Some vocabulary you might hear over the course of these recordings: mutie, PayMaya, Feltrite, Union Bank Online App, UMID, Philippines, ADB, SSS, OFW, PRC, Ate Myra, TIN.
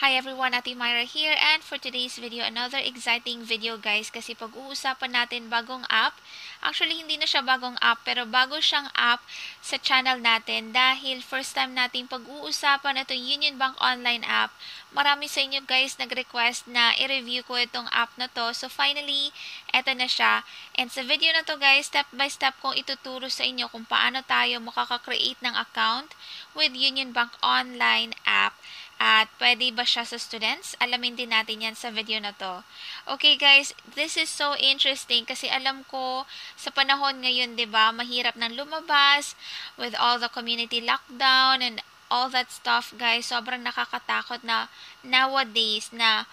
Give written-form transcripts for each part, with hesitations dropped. Hi everyone, Ate Myra here, and for today's video, another exciting video guys, kasi pag-uusapan natin bagong app. Actually, hindi na siya bagong app, pero bago siyang app sa channel natin dahil first time natin pag-uusapan itong Union Bank Online App. Marami sa inyo guys nag-request na i-review ko itong app na to. So finally, eto na siya. And sa video na to guys, step by step kong ituturo sa inyo kung paano tayo makaka-create ng account with Union Bank Online App. At pwede ba siya sa students? Alamin din natin yan sa video na to. Okay guys, this is so interesting kasi alam ko sa panahon ngayon, diba, mahirap nang lumabas with all the community lockdown and all that stuff guys. Sobrang nakakatakot na nowadays na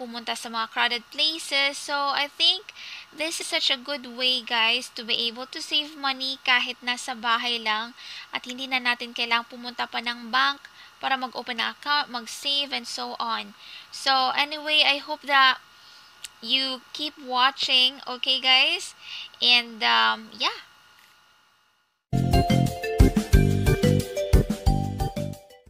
pumunta sa mga crowded places. So I think this is such a good way guys to be able to save money kahit nasa bahay lang at hindi na natin kailangang pumunta pa ng bank para mag-open ng account, mag-save and so on. So anyway, I hope that you keep watching, okay guys? And yeah.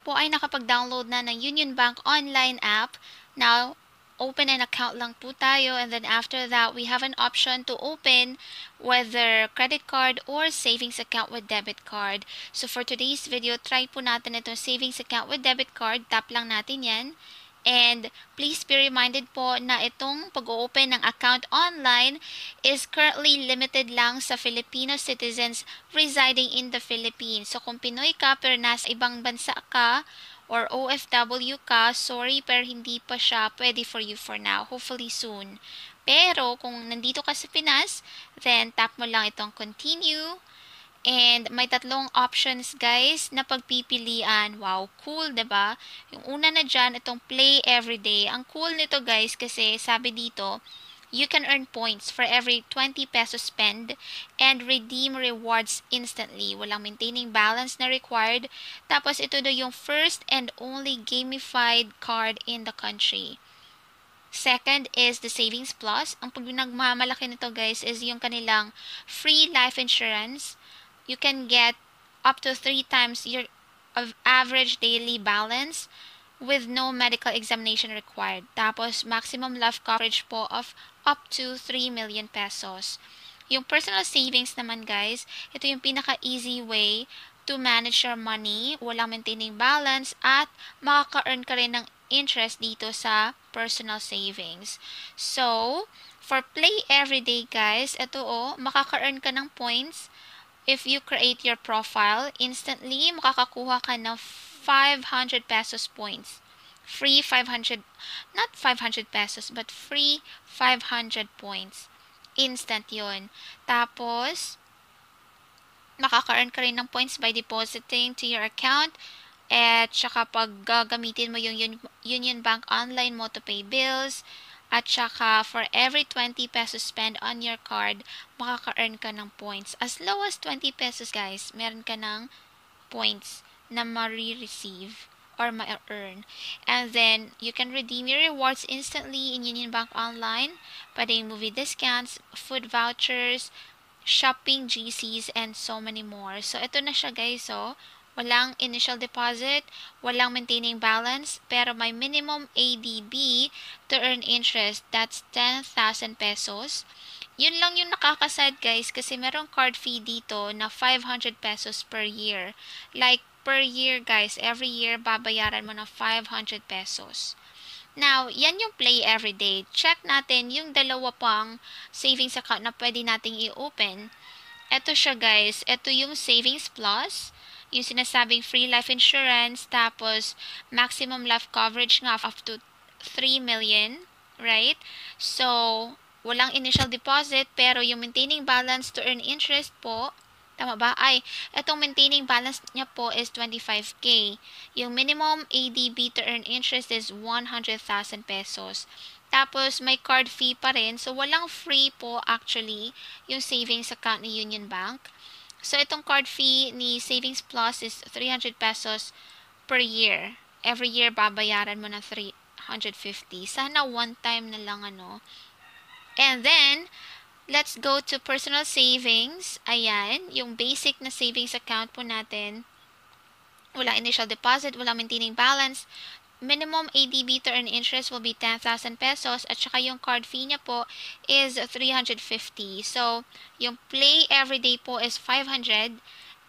Po ay nakapag-download na ng Union Bank Online App. Now, open an account lang po tayo, and then after that, we have an option to open whether credit card or savings account with debit card. So for today's video, try po natin itong savings account with debit card. Tap lang natin yan. And please be reminded po na itong pag-open ng account online is currently limited lang sa Filipino citizens residing in the Philippines. So kung Pinoy ka pero nasa ibang bansa ka, or OFW ka, sorry, pero hindi pa siya pwede for you for now. Hopefully soon. Pero kung nandito ka sa Pinas, then tap mo lang itong continue. And may tatlong options guys na pagpipilian. Wow, cool, diba? Yung una na dyan, itong play everyday. Ang cool nito guys kasi sabi dito, you can earn points for every 20 pesos spend and redeem rewards instantly. Walang maintaining balance na required. Tapos ito do yung first and only gamified card in the country. Second is the Savings Plus. Ang pinagmamalaki nito guys is yung kanilang free life insurance. You can get up to 3 times your average daily balance with no medical examination required. Tapos, maximum life coverage po of up to 3 million pesos. Yung personal savings naman guys, ito yung pinaka-easy way to manage your money, walang maintaining balance, at makaka-earn ka rin ng interest dito sa personal savings. So, for play everyday guys, ito makaka-earn ka ng points if you create your profile. Instantly, makakakuha ka ng 500 pesos points. Free 500, not 500 pesos, but free 500 points. Instant yun. Tapos, makaka-earn ka rin ng points by depositing to your account at saka pag gagamitin mo yung Union Bank Online mo to pay bills at saka for every 20 pesos spent on your card, makaka-earn ka ng points. As low as 20 pesos guys, meron ka ng points na ma-receive or ma-earn. And then, you can redeem your rewards instantly in Union Bank Online. Pwede yung movie discounts, food vouchers, shopping GCs, and so many more. So, ito na siya guys. So, walang initial deposit, walang maintaining balance, pero may minimum ADB to earn interest. That's 10,000 pesos. Yun lang yung nakakasad guys kasi merong card fee dito na 500 pesos per year. Like, per year guys, every year babayaran mo ng 500 pesos. Now, yan yung play everyday. Check natin yung dalawa pang savings account na pwede nating i-open. Ito siya guys, ito yung Savings Plus, yung sinasabing free life insurance, tapos maximum life coverage nga up to 3 million, right? So, walang initial deposit, pero yung maintaining balance to earn interest po, tama ba? Ay, itong maintaining balance niya po is 25K. Yung minimum ADB to earn interest is 100,000 pesos. Tapos, may card fee pa rin. So, walang free po actually yung savings account ni Union Bank. So, itong card fee ni Savings Plus is 300 pesos per year. Every year, babayaran mo ng 350. Sana one time na lang ano. And then, let's go to personal savings. Ayan, yung basic na savings account po natin. Wala initial deposit, wala maintaining balance. minimum ADB to earn interest will be 10,000 pesos at saka yung card fee niya po is 350. So, yung play everyday po is 500.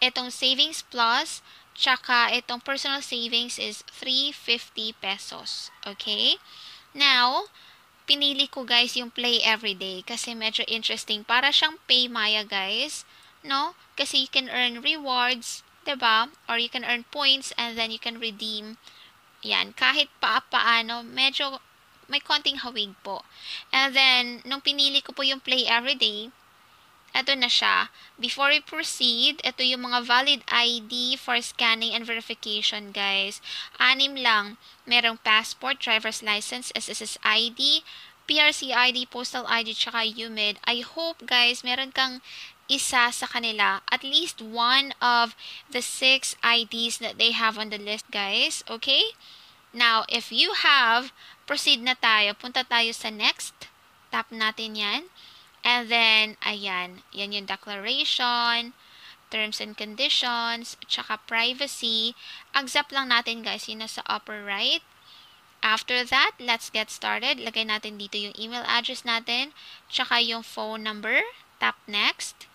Itong savings plus, tsaka itong personal savings is 350 pesos. Okay? Now, pinili ko guys yung play everyday kasi medyo interesting. Para siyang PayMaya guys, no? Kasi you can earn rewards, diba? Or you can earn points and then you can redeem. Yan, kahit paano, medyo may konting hawig po. And then, nung pinili ko po yung play everyday, ito na siya. Before we proceed, ito yung mga valid ID for scanning and verification, guys. 6 lang. Merong passport, driver's license, SSS ID, PRC ID, postal ID, tsaka UMID. I hope, guys, meron kang isa sa kanila, at least one of the 6 IDs that they have on the list, guys. Okay? Now, if you have, proceed na tayo. Punta tayo sa next. Tap natin yan. And then, ayan. Yan yung declaration, terms and conditions, tsaka privacy. Accept lang natin, guys. Yun na sa upper right. After that, let's get started. Lagay natin dito yung email address natin, tsaka yung phone number. Tap next.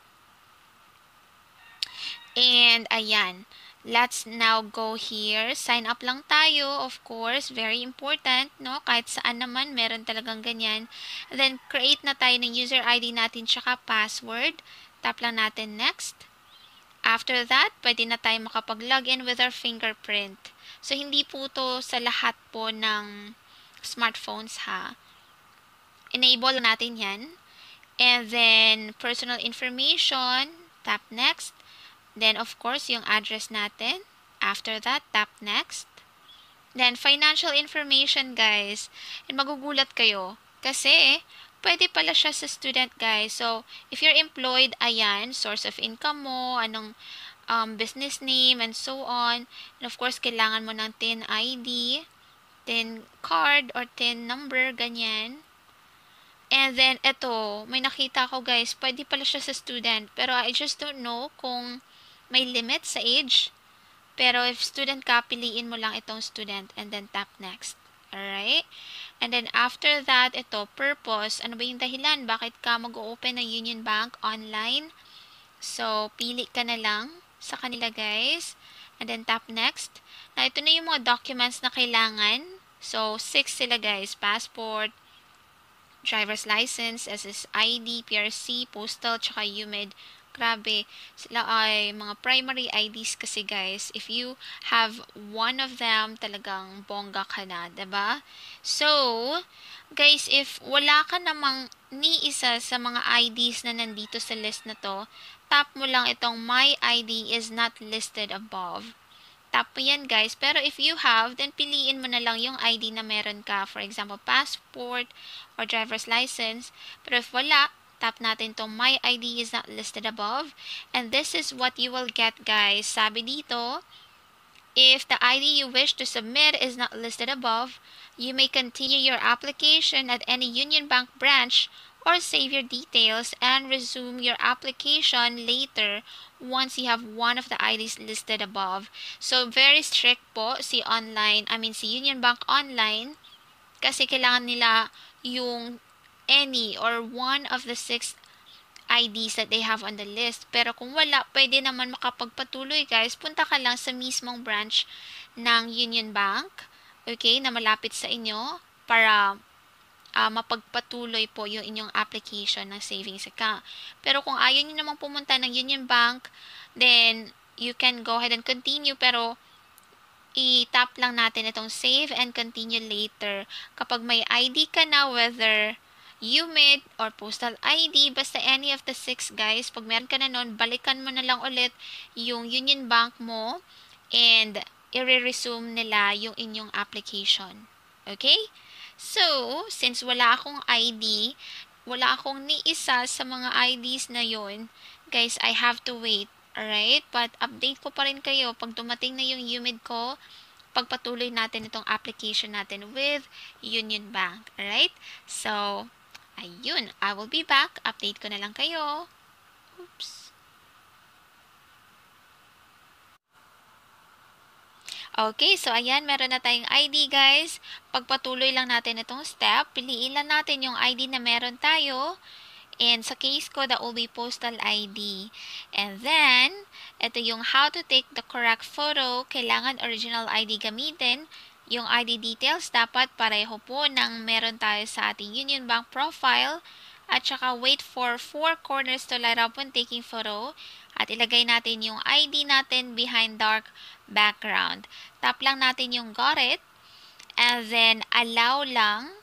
And, ayan, let's now go here. Sign up lang tayo, of course. Very important, no? Kahit saan naman, meron talagang ganyan. Then, create na tayo ng user ID natin tsaka password. Tap lang natin next. After that, pwede na tayo makapag-login with our fingerprint. So, hindi po to sa lahat po ng smartphones, ha? Enable natin yan. And then, personal information. Tap next. Then, of course, yung address natin. After that, tap next. Then, financial information, guys. And magugulat kayo. Kasi, pwede pala siya sa student, guys. So, if you're employed, ayan, source of income mo, anong business name, and so on. And, of course, kailangan mo ng TIN ID, TIN card, or TIN number, ganyan. And then, eto, may nakita ko, guys. Pwede pala siya sa student. Pero, I just don't know kung may limit sa age. Pero if student ka, piliin mo lang itong student and then tap next. Alright? And then after that, ito, purpose. Ano ba yung dahilan? Bakit ka mag-o-open ng Union Bank online? So, pili ka na lang sa kanila guys. And then tap next. Na ito na yung mga documents na kailangan. So, 6 sila guys. Passport, driver's license, SSS ID, PRC, postal, tsaka UMID. Grabe, sila ay mga primary IDs kasi guys. If you have one of them, talagang bongga ka na, diba? So, guys, if wala ka namang ni isa sa mga IDs na nandito sa list na to, tap mo lang itong My ID is not listed above. Tap mo yan guys. Pero if you have, then piliin mo na lang yung ID na meron ka. For example, passport or driver's license. Pero if wala, tap natin to My ID is not listed above. And this is what you will get, guys. Sabi dito, if the ID you wish to submit is not listed above, you may continue your application at any Union Bank branch or save your details and resume your application later once you have one of the IDs listed above. So, very strict po si Union Bank Online kasi kailangan nila yung any or one of the 6 IDs that they have on the list. Pero kung wala, pwede naman makapagpatuloy guys. Punta ka lang sa mismong branch ng Union Bank, okay, na malapit sa inyo para mapagpatuloy po yung inyong application ng savings account. Pero kung ayaw nyo namang pumunta ng Union Bank, then you can go ahead and continue pero i-tap lang natin itong save and continue later. Kapag may ID ka na, whether UMID or postal ID, basta any of the 6 guys, pag meron ka na nun, balikan mo na lang ulit yung Union Bank mo and i-resume nila yung inyong application. Okay? So, since wala akong ID, wala akong ni isa sa mga IDs na yon, guys, I have to wait. Alright? But update ko pa rin kayo pag dumating na yung UMID ko. Pagpatuloy natin itong application natin with Union Bank. Alright? So, ayun, I will be back. Update ko na lang kayo. Oops. Okay, so ayan, meron na tayong ID guys. Pagpatuloy lang natin itong step. Piliin lang natin yung ID na meron tayo. And sa case ko, that will be postal ID. And then, ito yung how to take the correct photo. Kailangan original ID gamitin. Yung ID details dapat pareho po ng meron tayo sa ating Union Bank profile. At saka wait for 4 corners to light up when taking photo. At ilagay natin yung ID natin behind dark background. Tap lang natin yung got it. And then, allow lang.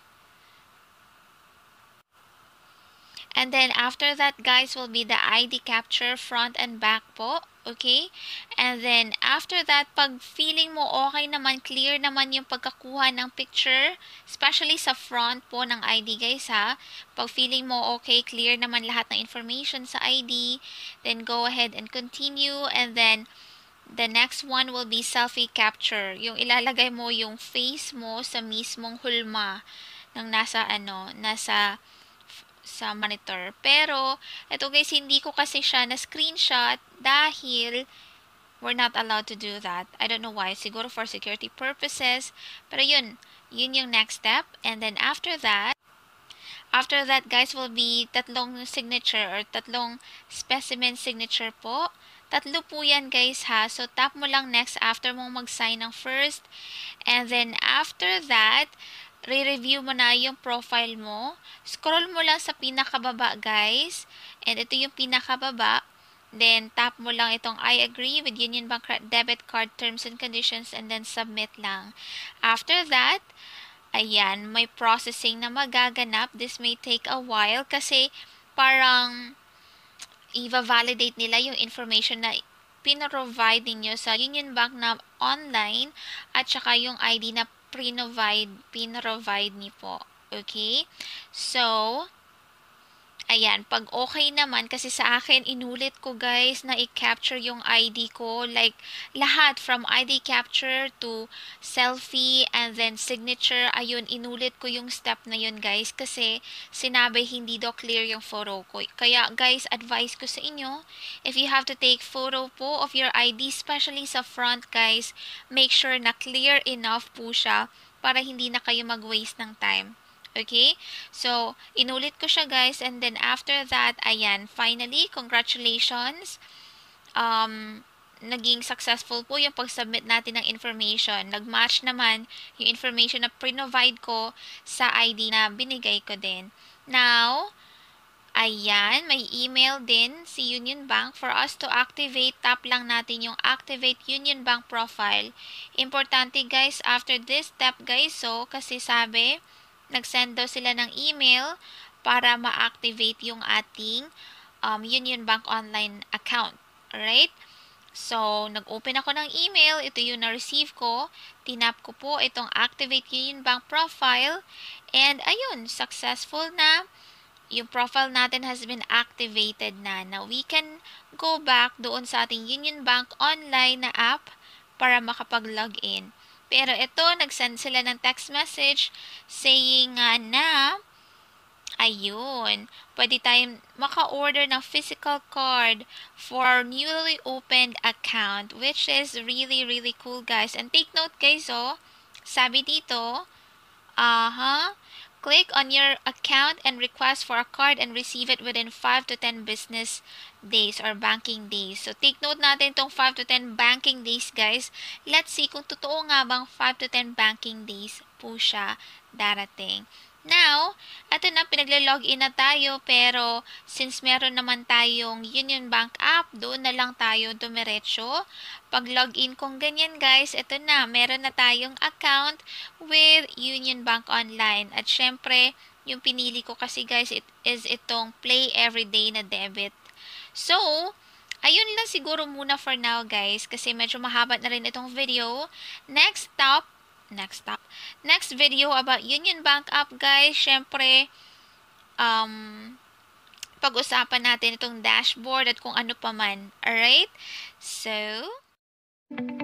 And then, after that, guys, will be the ID capture front and back po. Okay? And then, after that, pag feeling mo okay naman, clear naman yung pagkakuha ng picture, especially sa front po ng ID, guys, ha? Pag feeling mo okay, clear naman lahat ng information sa ID, then go ahead and continue. And then, the next one will be selfie capture. Yung ilalagay mo yung face mo sa mismong hulma ng nasa monitor. Pero, ito guys, hindi ko kasi siya na-screenshot dahil we're not allowed to do that. I don't know why. Siguro for security purposes. Pero yun yung next step. And then after that guys, will be tatlong signature or tatlong specimen signature po. Tatlo po yan guys ha. So, tap mo lang next after mong mag-sign ng first. And then after that, re-review mo na yung profile mo. Scroll mo lang sa pinakababa, guys. And ito yung pinakababa. Then, tap mo lang itong I agree with Union Bank debit card terms and conditions and then submit lang. After that, ayan, may processing na magaganap. This may take a while kasi parang i-validate nila yung information na pinoprovide ninyo sa Union Bank na online at saka yung ID na pinrovide niyo po. Okay? So, ayan. Pag okay naman, kasi sa akin, inulit ko guys na i-capture yung ID ko. Like, lahat from ID capture to selfie and then signature. Ayun, inulit ko yung step na yun guys. Kasi sinabi hindi daw clear yung photo ko. Kaya guys, advice ko sa inyo, if you have to take photo po of your ID, especially sa front guys, make sure na clear enough po siya para hindi na kayo mag-waste ng time. Okay? So, inulit ko siya guys. And then after that, ayan, finally, congratulations. Naging successful po yung pag-submit natin ng information. Nag-match naman yung information na pre-provide ko sa ID na binigay ko din. Now, ayan, may email din si Union Bank. For us to activate, tap lang natin yung activate Union Bank profile. Importante guys, after this step guys, so, kasi sabi, nag-send daw sila ng email para ma-activate yung ating Union Bank online account. Alright? So, nag-open ako ng email. Ito yung na-receive ko. Tinap ko po itong activate Union Bank profile. And ayun, successful na. Yung profile natin has been activated na. Now, we can go back doon sa ating Union Bank online na app para makapag-login. Pero ito, nag-send sila ng text message saying na, ayun, pwede tayong maka-order ng physical card for our newly opened account, which is really, really cool, guys. And take note, guys, oh, sabi dito, click on your account and request for a card and receive it within 5 to 10 business days or banking days. So, take note natin itong 5 to 10 banking days, guys. Let's see kung totoo nga bang 5 to 10 banking days po siya darating. Now, ito na, pinaglilogin na tayo, pero since meron naman tayong Union Bank app, doon na lang tayo dumiretso. Pag login kung ganyan guys, ito na, meron na tayong account with Union Bank Online. At syempre, yung pinili ko kasi guys, it is itong play everyday na debit. So, ayun lang siguro muna for now guys, kasi medyo mahaba na rin itong video. Next video about Union Bank app guys, syempre, pag-usapan natin itong dashboard at kung ano pa man. Alright? So,